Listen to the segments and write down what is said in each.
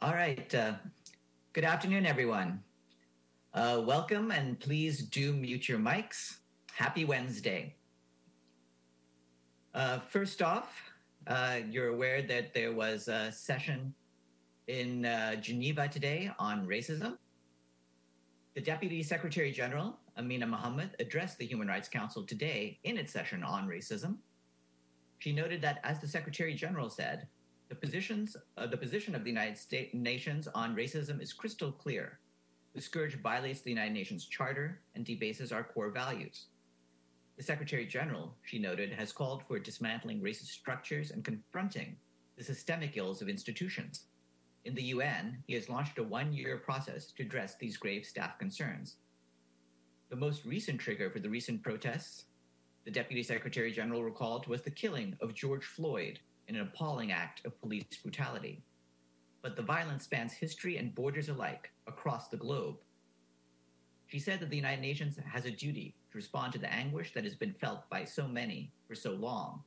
All right. Good afternoon, everyone. Welcome, and please do mute your mics. Happy Wednesday. First off, you're aware that there was a session in Geneva today on racism. The Deputy Secretary General, Amina Mohammed, addressed the Human Rights Council today in its session on racism. She noted that, as the Secretary General said, the position of the United Nations on racism is crystal clear. The scourge violates the United Nations Charter and debases our core values. The Secretary General, she noted, has called for dismantling racist structures and confronting the systemic ills of institutions. In the UN, he has launched a one-year process to address these grave staff concerns. The most recent trigger for the recent protests, the Deputy Secretary General recalled, was the killing of George Floyd in an appalling act of police brutality. But the violence spans history and borders alike across the globe. She said that the United Nations has a duty to respond to the anguish that has been felt by so many for so long.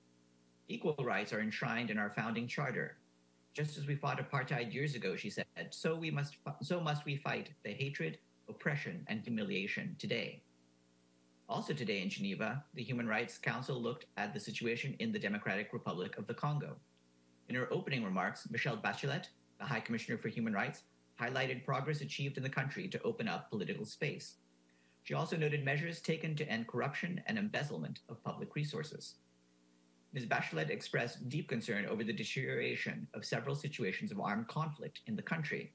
Equal rights are enshrined in our founding charter. Just as we fought apartheid years ago, she said, so must we fight the hatred, oppression, and humiliation today. Also today in Geneva, the Human Rights Council looked at the situation in the Democratic Republic of the Congo. In her opening remarks, Michelle Bachelet, the High Commissioner for Human Rights, highlighted progress achieved in the country to open up political space. She also noted measures taken to end corruption and embezzlement of public resources. Ms. Bachelet expressed deep concern over the deterioration of several situations of armed conflict in the country.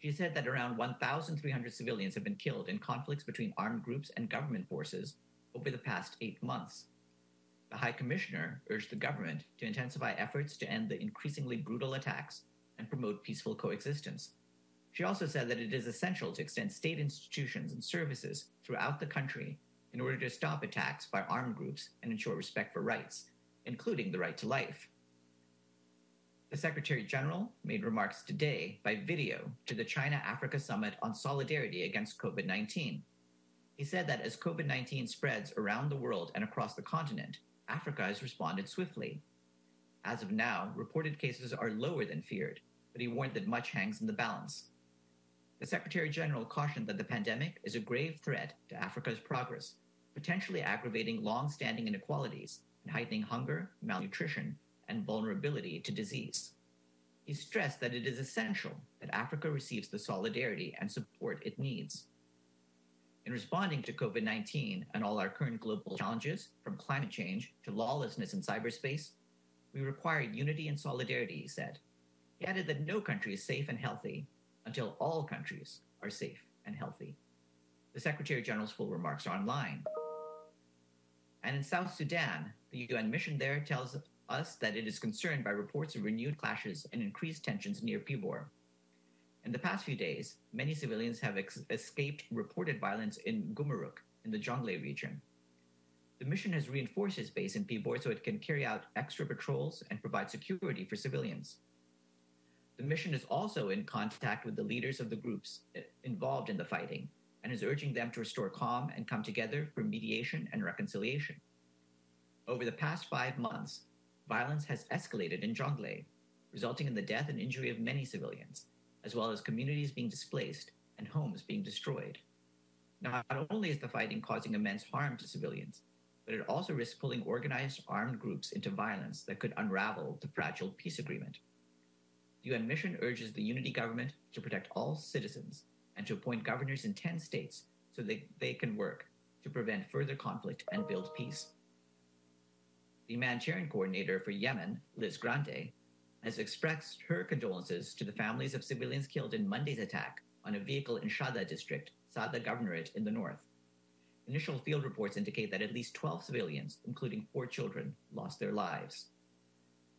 She said that around 1,300 civilians have been killed in conflicts between armed groups and government forces over the past 8 months. The High Commissioner urged the government to intensify efforts to end the increasingly brutal attacks and promote peaceful coexistence. She also said that it is essential to extend state institutions and services throughout the country in order to stop attacks by armed groups and ensure respect for rights, including the right to life. The Secretary General made remarks today by video to the China-Africa Summit on Solidarity Against COVID-19. He said that as COVID-19 spreads around the world and across the continent, Africa has responded swiftly. As of now, reported cases are lower than feared, but he warned that much hangs in the balance. The Secretary General cautioned that the pandemic is a grave threat to Africa's progress, potentially aggravating long-standing inequalities and heightening hunger, malnutrition, and vulnerability to disease. He stressed that it is essential that Africa receives the solidarity and support it needs. In responding to COVID-19 and all our current global challenges, from climate change to lawlessness in cyberspace, we require unity and solidarity, he said. He added that no country is safe and healthy until all countries are safe and healthy. The Secretary General's full remarks are online. And in South Sudan, the UN mission there tells us that it is concerned by reports of renewed clashes and increased tensions near Pibor. In the past few days, many civilians have escaped reported violence in Gumaruk in the Jonglei region. The mission has reinforced its base in Pibor so it can carry out extra patrols and provide security for civilians. The mission is also in contact with the leaders of the groups involved in the fighting and is urging them to restore calm and come together for mediation and reconciliation. Over the past 5 months, violence has escalated in Jonglei, resulting in the death and injury of many civilians, as well as communities being displaced and homes being destroyed. Not only is the fighting causing immense harm to civilians, but it also risks pulling organized armed groups into violence that could unravel the fragile peace agreement. The UN mission urges the unity government to protect all citizens and to appoint governors in 10 states so that they can work to prevent further conflict and build peace. The humanitarian coordinator for Yemen, Liz Grande, has expressed her condolences to the families of civilians killed in Monday's attack on a vehicle in Shadda district, Saada governorate in the north. Initial field reports indicate that at least 12 civilians, including 4 children, lost their lives.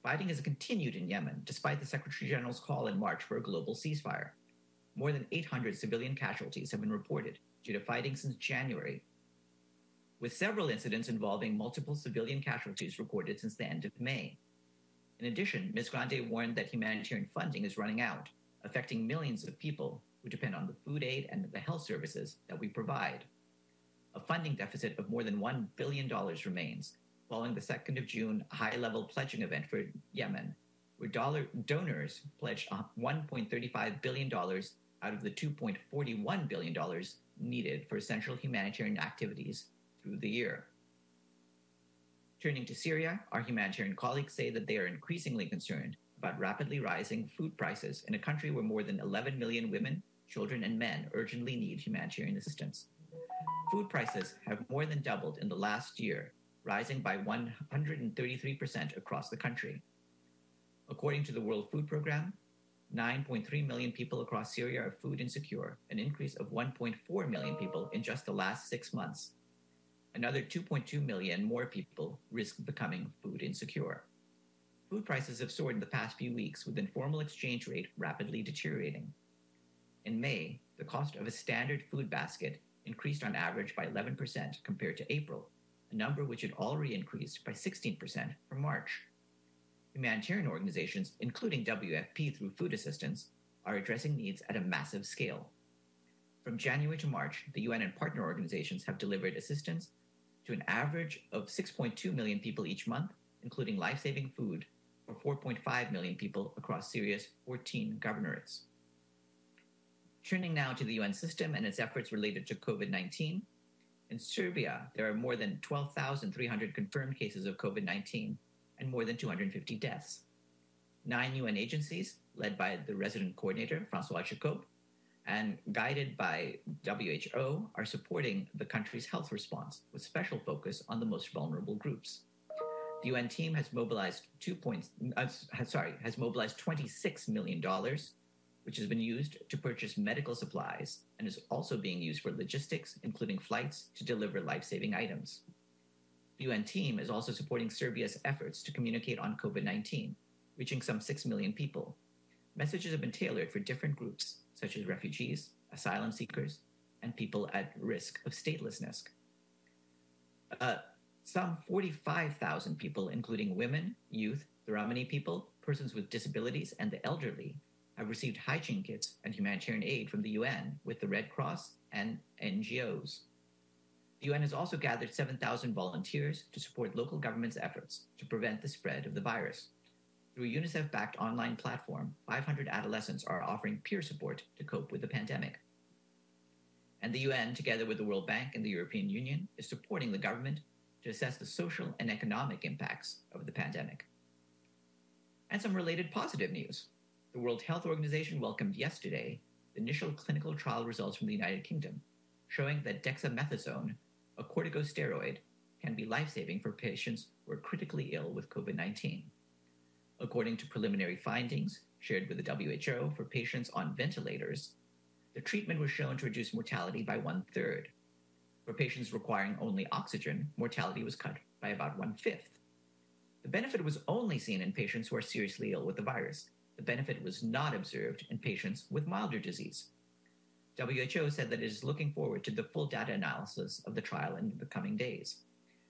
Fighting has continued in Yemen, despite the Secretary General's call in March for a global ceasefire. More than 800 civilian casualties have been reported due to fighting since January, with several incidents involving multiple civilian casualties recorded since the end of May. In addition, Ms. Grande warned that humanitarian funding is running out, affecting millions of people who depend on the food aid and the health services that we provide. A funding deficit of more than $1 billion remains, following the 2nd of June high-level pledging event for Yemen, where donors pledged $1.35 billion out of the $2.41 billion needed for essential humanitarian activities through the year. Turning to Syria, our humanitarian colleagues say that they are increasingly concerned about rapidly rising food prices in a country where more than 11 million women, children, and men urgently need humanitarian assistance. Food prices have more than doubled in the last year, rising by 133% across the country. According to the World Food Programme, 9.3 million people across Syria are food insecure, an increase of 1.4 million people in just the last 6 months. Another 2.2 million more people risk becoming food insecure. Food prices have soared in the past few weeks, with the informal exchange rate rapidly deteriorating. In May, the cost of a standard food basket increased on average by 11% compared to April, a number which had already increased by 16% from March. Humanitarian organizations, including WFP through food assistance, are addressing needs at a massive scale. From January to March, the UN and partner organizations have delivered assistance to an average of 6.2 million people each month, including life-saving food for 4.5 million people across Syria's 14 governorates. Turning now to the UN system and its efforts related to COVID-19, in Serbia, there are more than 12,300 confirmed cases of COVID-19 and more than 250 deaths. 9 UN agencies, led by the resident coordinator, Francois Chikop, and guided by WHO, are supporting the country's health response with special focus on the most vulnerable groups. The UN team has mobilized $26 million, which has been used to purchase medical supplies and is also being used for logistics, including flights to deliver life-saving items. The UN team is also supporting Serbia's efforts to communicate on COVID-19, reaching some 6 million people. Messages have been tailored for different groups, such as refugees, asylum seekers, and people at risk of statelessness. Some 45,000 people, including women, youth, the Romani people, persons with disabilities, and the elderly, have received hygiene kits and humanitarian aid from the UN with the Red Cross and NGOs. The UN has also gathered 7,000 volunteers to support local governments' efforts to prevent the spread of the virus. Through a UNICEF-backed online platform, 500 adolescents are offering peer support to cope with the pandemic. And the UN, together with the World Bank and the European Union, is supporting the government to assess the social and economic impacts of the pandemic. And some related positive news. The World Health Organization welcomed yesterday the initial clinical trial results from the United Kingdom, showing that dexamethasone, a corticosteroid, can be life-saving for patients who are critically ill with COVID-19. According to preliminary findings shared with the WHO for patients on ventilators, the treatment was shown to reduce mortality by 1/3. For patients requiring only oxygen, mortality was cut by about 1/5. The benefit was only seen in patients who are seriously ill with the virus. The benefit was not observed in patients with milder disease. WHO said that it is looking forward to the full data analysis of the trial in the coming days.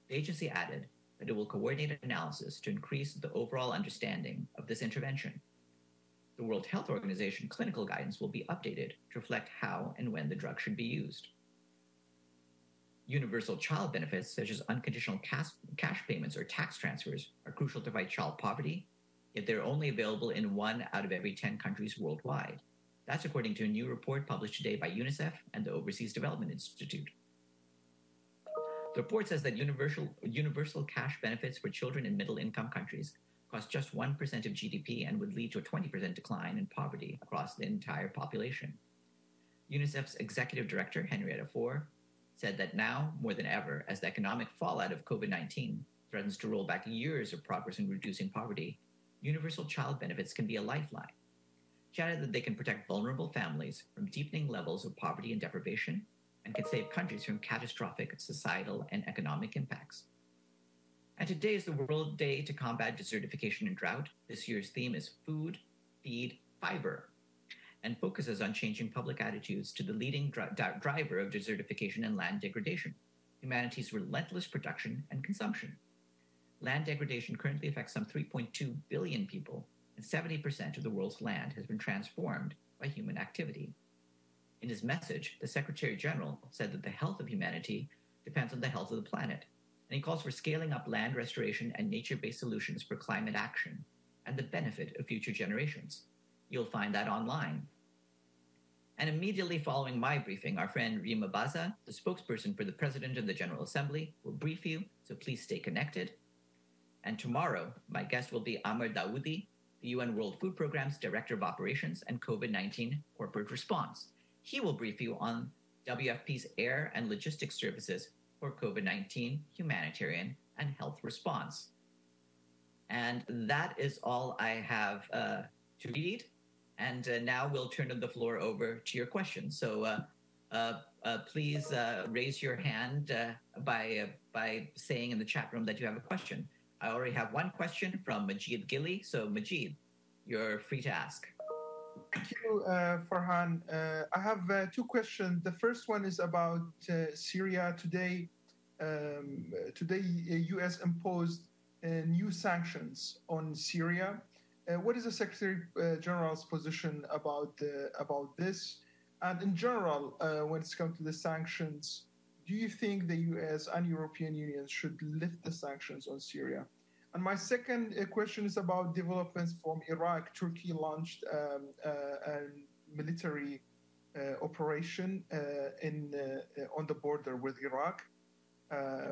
The agency added that it will coordinate analysis to increase the overall understanding of this intervention. The World Health Organization clinical guidance will be updated to reflect how and when the drug should be used. Universal child benefits, such as unconditional cash payments or tax transfers, are crucial to fight child poverty, yet they're only available in 1 out of every 10 countries worldwide. That's according to a new report published today by UNICEF and the Overseas Development Institute. The report says that universal cash benefits for children in middle-income countries cost just 1% of GDP and would lead to a 20% decline in poverty across the entire population. UNICEF's executive director, Henrietta Fore, said that now, more than ever, as the economic fallout of COVID-19 threatens to roll back years of progress in reducing poverty, universal child benefits can be a lifeline. She added that they can protect vulnerable families from deepening levels of poverty and deprivation and can save countries from catastrophic societal and economic impacts. And today is the World Day to Combat Desertification and Drought. This year's theme is Food, Feed, Fiber, and focuses on changing public attitudes to the leading driver of desertification and land degradation, humanity's relentless production and consumption. Land degradation currently affects some 3.2 billion people, and 70% of the world's land has been transformed by human activity. In his message, the Secretary General said that the health of humanity depends on the health of the planet, and he calls for scaling up land restoration and nature-based solutions for climate action, and the benefit of future generations. You'll find that online. And immediately following my briefing, our friend Reem Abaza, the spokesperson for the President of the General Assembly, will brief you, so please stay connected. And tomorrow, my guest will be Amr Daoudi, the UN World Food Programme's Director of Operations and COVID-19 Corporate Response. He will brief you on WFP's air and logistics services for COVID-19 humanitarian and health response. And that is all I have to read. And now we'll turn the floor over to your questions. So please raise your hand by saying in the chat room that you have a question. I already have one question from Majid Gili. So Majid, you're free to ask. Thank you, Farhan. I have two questions. The first one is about Syria. Today, U.S. imposed new sanctions on Syria. What is the Secretary General's position about this? And in general, when it's come to the sanctions, do you think the U.S. and European Union should lift the sanctions on Syria? And my second question is about developments from Iraq. Turkey launched a military operation on the border with Iraq,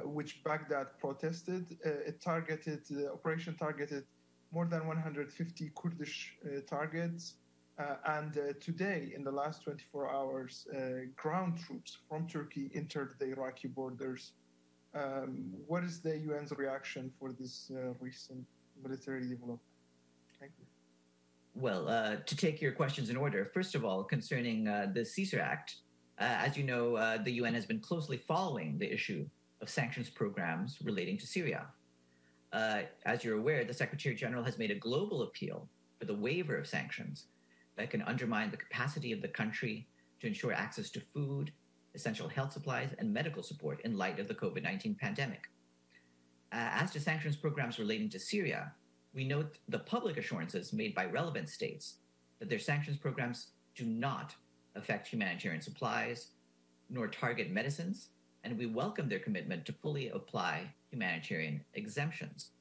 which Baghdad protested. The operation targeted more than 150 Kurdish targets. Today, in the last 24 hours, ground troops from Turkey entered the Iraqi borders. What is the UN's reaction for this recent military development? Thank you. Well, to take your questions in order, first of all, concerning the Caesar Act, as you know, the UN has been closely following the issue of sanctions programs relating to Syria. As you're aware, the Secretary General has made a global appeal for the waiver of sanctions that can undermine the capacity of the country to ensure access to food, essential health supplies, and medical support in light of the COVID-19 pandemic. As to sanctions programs relating to Syria, we note the public assurances made by relevant states that their sanctions programs do not affect humanitarian supplies nor target medicines, and we welcome their commitment to fully apply humanitarian exemptions.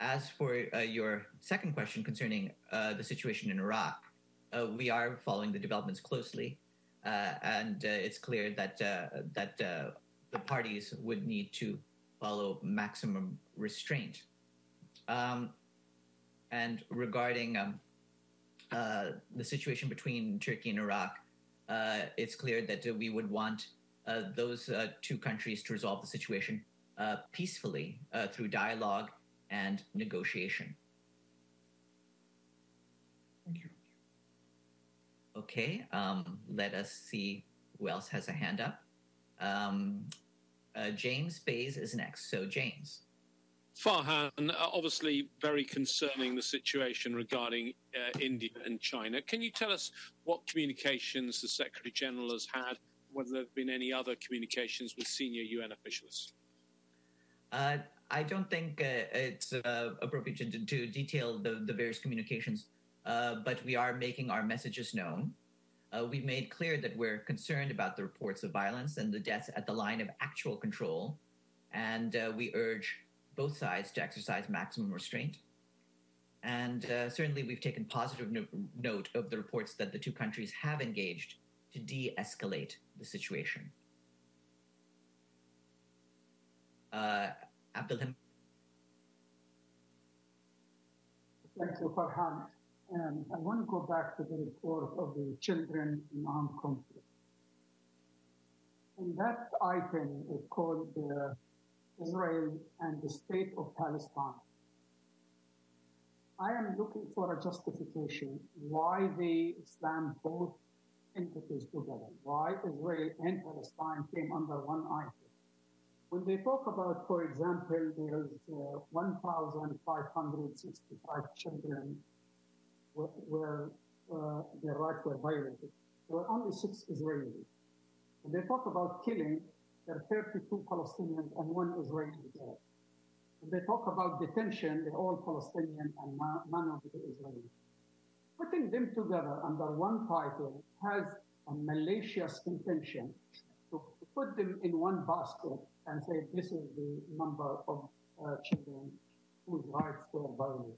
As for your second question concerning the situation in Iraq, we are following the developments closely, and it's clear that, the parties would need to follow maximum restraint. And regarding the situation between Turkey and Iraq, it's clear that we would want those two countries to resolve the situation peacefully through dialogue and negotiation. Thank you. Okay, let us see who else has a hand up. James Bayes is next. So, James. Farhan, obviously very concerning the situation regarding India and China. Can you tell us what communications the Secretary General has had, whether there have been any other communications with senior UN officials? I don't think it's appropriate to detail the various communications, but we are making our messages known. We've made clear that we're concerned about the reports of violence and the deaths at the line of actual control, and we urge both sides to exercise maximum restraint. And certainly we've taken positive note of the reports that the two countries have engaged to de-escalate the situation. Abdelham. Thank you, Farhan. I want to go back to the report of the children in armed conflict. And that item is called Israel and the State of Palestine. I am looking for a justification why they slammed both entities together, why Israel and Palestine came under one item. When they talk about, for example, there is 1,565 children where their rights were violated, there were only 6 Israelis. When they talk about killing, there are 32 Palestinians and 1 Israeli dead. When they talk about detention, they're all Palestinian and none of the Israelis. Putting them together under one title has a malicious intention to put them in one basket and say this is the number of children whose rights were violated.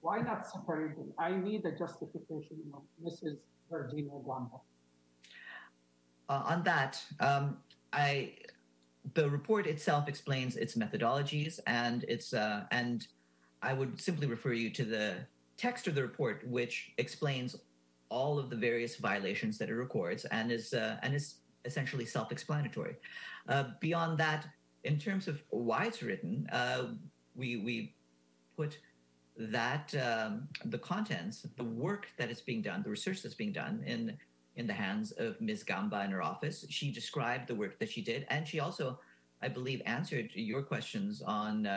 Why not separate them? I need a justification of Mrs. Virginia Gamba. On that, the report itself explains its methodologies and its and I would simply refer you to the text of the report, which explains all of the various violations that it records and is essentially self-explanatory. Beyond that, in terms of why it's written, we put that the contents, the work that is being done, the research that's being done in the hands of Ms. Gamba and her office. She described the work that she did, and she also, I believe, answered your questions on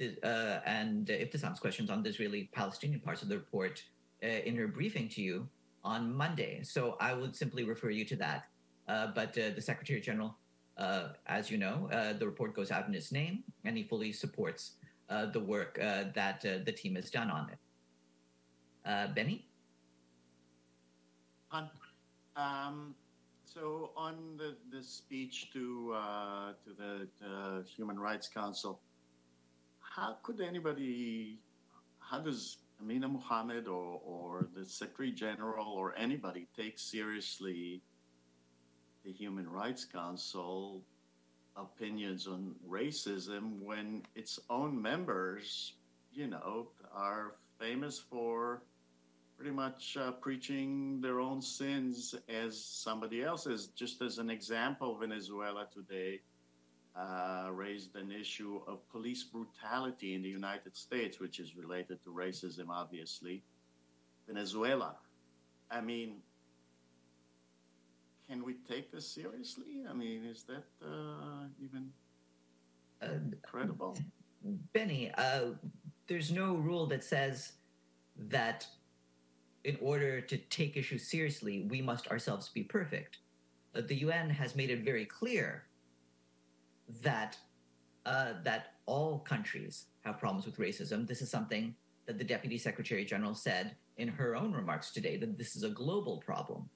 and Ibtissam's questions on the Israeli-Palestinian parts of the report in her briefing to you on Monday. So I would simply refer you to that. But the Secretary General, as you know, the report goes out in his name, and he fully supports the work that the team has done on it. Benny? So on the speech to the Human Rights Council, how could anybody, how does Amina Mohammed or the Secretary General or anybody take seriously the Human Rights Council opinions on racism when its own members, you know, are famous for pretty much preaching their own sins as somebody else's? Just as an example, Venezuela today raised an issue of police brutality in the United States, which is related to racism, obviously. Venezuela, I mean, can we take this seriously? I mean, is that even credible? Benny, there's no rule that says that in order to take issues seriously, we must ourselves be perfect. The UN has made it very clear that that all countries have problems with racism. This is something that the Deputy Secretary General said in her own remarks today, that this is a global problem.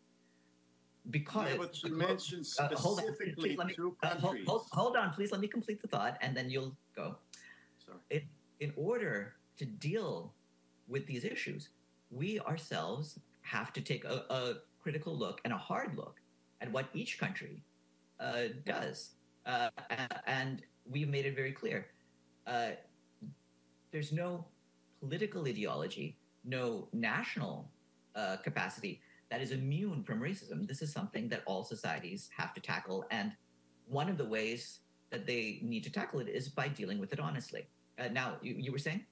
Because, yeah, but you mentioned specifically two countries. Hold on, please let me complete the thought and then you'll go. Sorry. In order to deal with these issues, we ourselves have to take a critical look and a hard look at what each country does. And we've made it very clear. There's no political ideology, no national capacity that is immune from racism. This is something that all societies have to tackle. And one of the ways that they need to tackle it is by dealing with it honestly. Now, you were saying?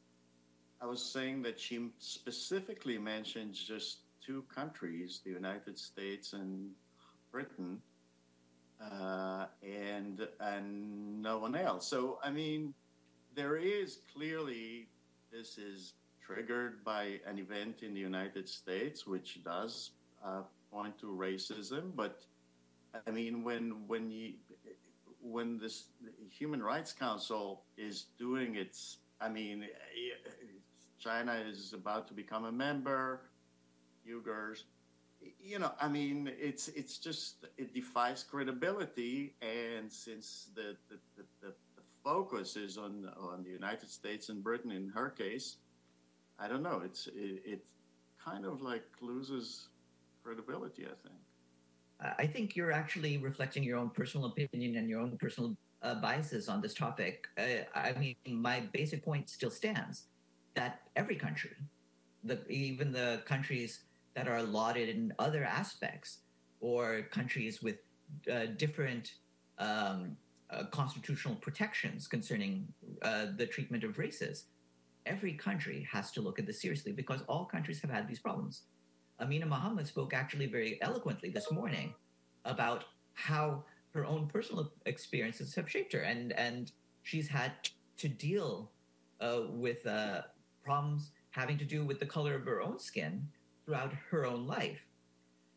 I was saying that she specifically mentions just two countries, the United States and Britain, and no one else. So, I mean, there is clearly, this is triggered by an event in the United States, which does point to racism. But I mean, when this Human Rights Council is doing its, I mean, China is about to become a member, Uyghurs, you know, I mean, it's just, it defies credibility. And since the focus is on the United States and Britain in her case, I don't know, it kind of like loses credibility, I think. I think you're actually reflecting your own personal opinion and your own personal biases on this topic. I mean, my basic point still stands that every country, even the countries that are lauded in other aspects or countries with different constitutional protections concerning the treatment of races, every country has to look at this seriously because all countries have had these problems. Amina Mohammed spoke actually very eloquently this morning about how her own personal experiences have shaped her, and she's had to deal with problems having to do with the color of her own skin throughout her own life.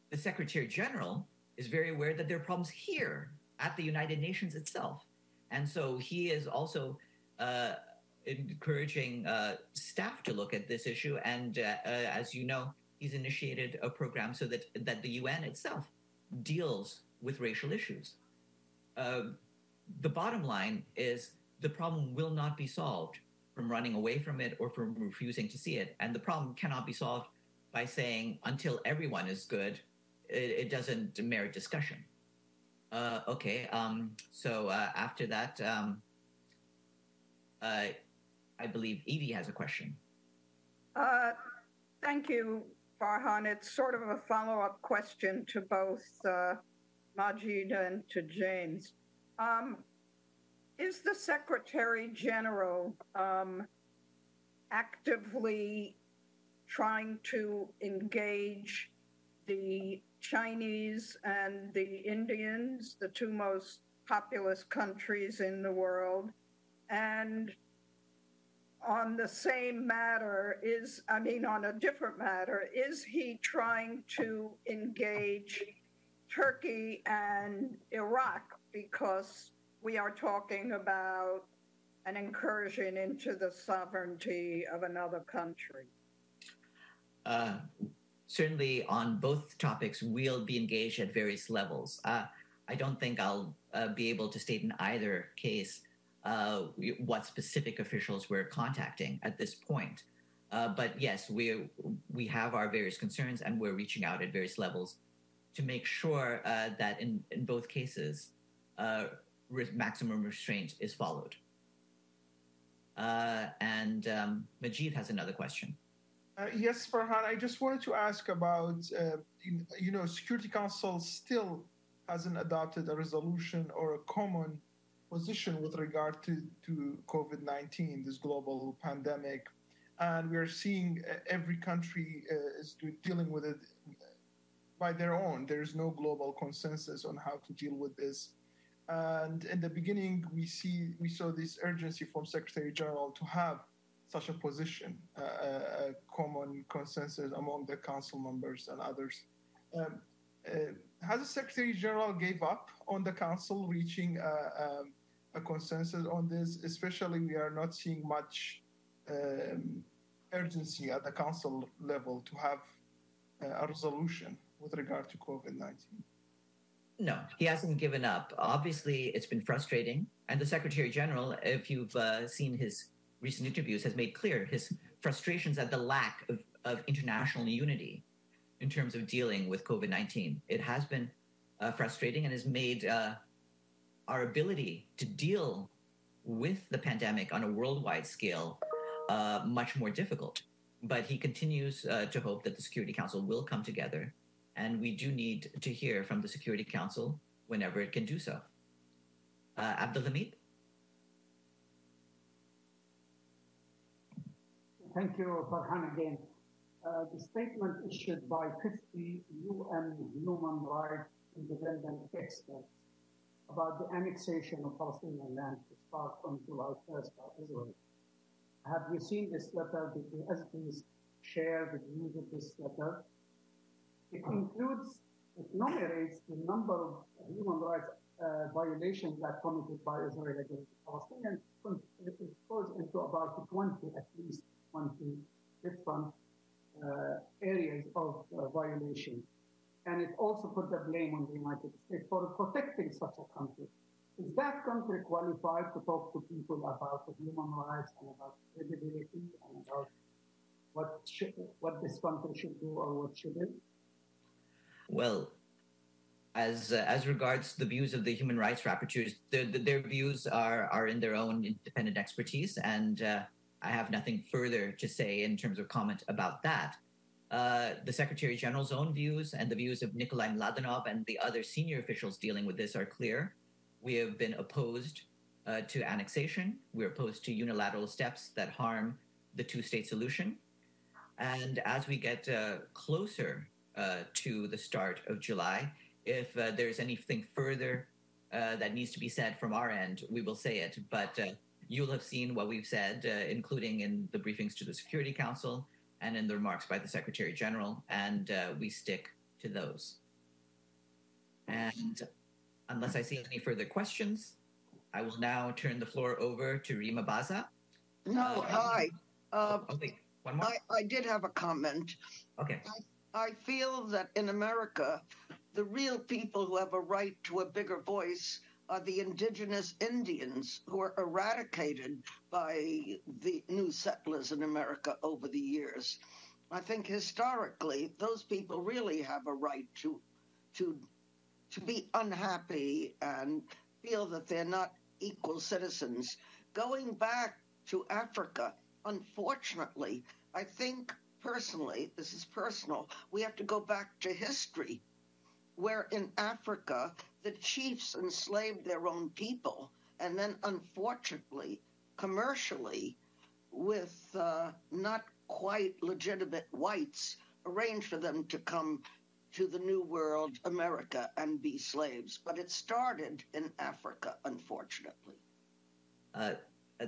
The Secretary General is very aware that there are problems here at the United Nations itself. And so he is also encouraging staff to look at this issue. And as you know, he's initiated a program so that the UN itself deals with racial issues. The bottom line is the problem will not be solved from running away from it or from refusing to see it. And the problem cannot be solved by saying until everyone is good, it doesn't merit discussion. So after that, I believe Evie has a question. Thank you, Farhan. It's sort of a follow-up question to both Majid and to James. Is the Secretary General actively trying to engage the Chinese and the Indians, the two most populous countries in the world, and on the same matter is, I mean, on a different matter, is he trying to engage Turkey and Iraq? Because we are talking about an incursion into the sovereignty of another country. Certainly on both topics, we'll be engaged at various levels. I don't think I'll be able to state in either case what specific officials we're contacting at this point. But yes, we have our various concerns and we're reaching out at various levels to make sure that in both cases, maximum restraint is followed. And Majid has another question. Yes, Farhan, I just wanted to ask about, Security Council still hasn't adopted a resolution or a common position with regard to COVID-19, this global pandemic. And we're seeing every country is dealing with it by their own. There is no global consensus on how to deal with this. And in the beginning, we saw this urgency from Secretary General to have such a position, a common consensus among the council members and others. Has the Secretary General gave up on the council reaching a consensus on this? Especially, we are not seeing much urgency at the council level to have a resolution with regard to COVID-19. No, he hasn't given up. Obviously, it's been frustrating. And the Secretary General, if you've seen his recent interviews, has made clear his frustrations at the lack of international unity in terms of dealing with COVID-19. It has been frustrating and has made our ability to deal with the pandemic on a worldwide scale much more difficult. But he continues to hope that the Security Council will come together. And we do need to hear from the Security Council whenever it can do so. Abdelhamid? Thank you, Farhan, again. The statement issued by 50 UN human rights independent experts about the annexation of Palestinian land to start on July 1st by Israel. Have you seen this letter? Did the SDs share the views of this letter? It enumerates the number of human rights violations that committed by Israel against the Palestinians. It goes into about 20 different areas of violation. And it also put the blame on the United States for protecting such a country. Is that country qualified to talk to people about the human rights and about credibility and about what this country should do or what shouldn't? Well, as regards the views of the human rights rapporteurs, their views are in their own independent expertise, and I have nothing further to say in terms of comment about that. The Secretary General's own views and the views of Nikolai Mladenov and the other senior officials dealing with this are clear. We have been opposed to annexation. We're opposed to unilateral steps that harm the two-state solution. And as we get closer to the start of July, if there's anything further that needs to be said from our end, we will say it. But you'll have seen what we've said, including in the briefings to the Security Council and in the remarks by the Secretary General, and we stick to those. And unless I see any further questions, I will now turn the floor over to Reem Abaza. No, hi. One more? I did have a comment. Okay. I feel that in America, the real people who have a right to a bigger voice are the indigenous Indians who were eradicated by the new settlers in America over the years. I think historically, those people really have a right to be unhappy and feel that they're not equal citizens. Going back to Africa, unfortunately, I think personally, this is personal, we have to go back to history, where in Africa, the chiefs enslaved their own people, and then unfortunately, commercially, with not quite legitimate whites, arranged for them to come to the New World, America, and be slaves. But it started in Africa, unfortunately.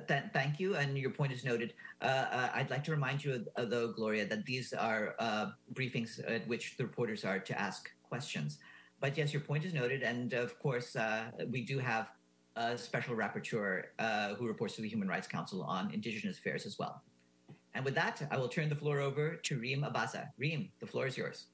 Thank you, and your point is noted. I'd like to remind you, though, Gloria, that these are briefings at which the reporters are to ask questions. But yes, your point is noted, and of course, we do have a special rapporteur who reports to the Human Rights Council on Indigenous affairs as well. And with that, I will turn the floor over to Reem Abaza. Reem, the floor is yours.